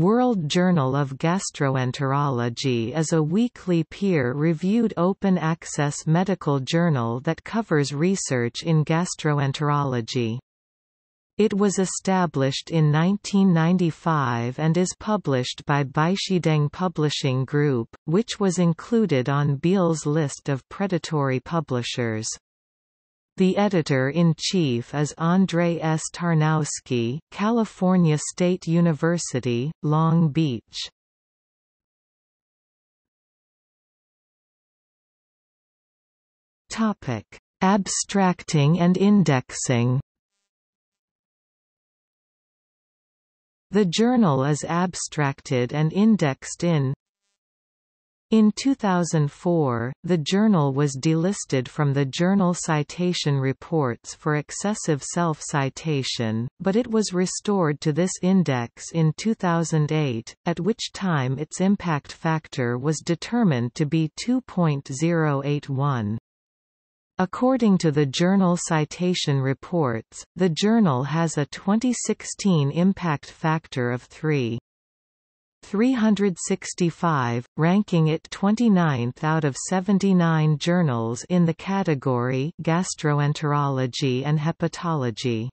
World Journal of Gastroenterology is a weekly peer-reviewed open-access medical journal that covers research in gastroenterology. It was established in 1995 and is published by Baishideng Publishing Group, which was included on Beall's list of predatory publishers. The editor-in-chief is Andrzej S. Tarnawski, California State University, Long Beach. Abstracting and indexing. The journal is abstracted and indexed in 2004, the journal was delisted from the Journal Citation Reports for excessive self-citation, but it was restored to this index in 2008, at which time its impact factor was determined to be 2.081. According to the Journal Citation Reports, the journal has a 2016 impact factor of 3.365, ranking it 29th out of 79 journals in the category gastroenterology and hepatology.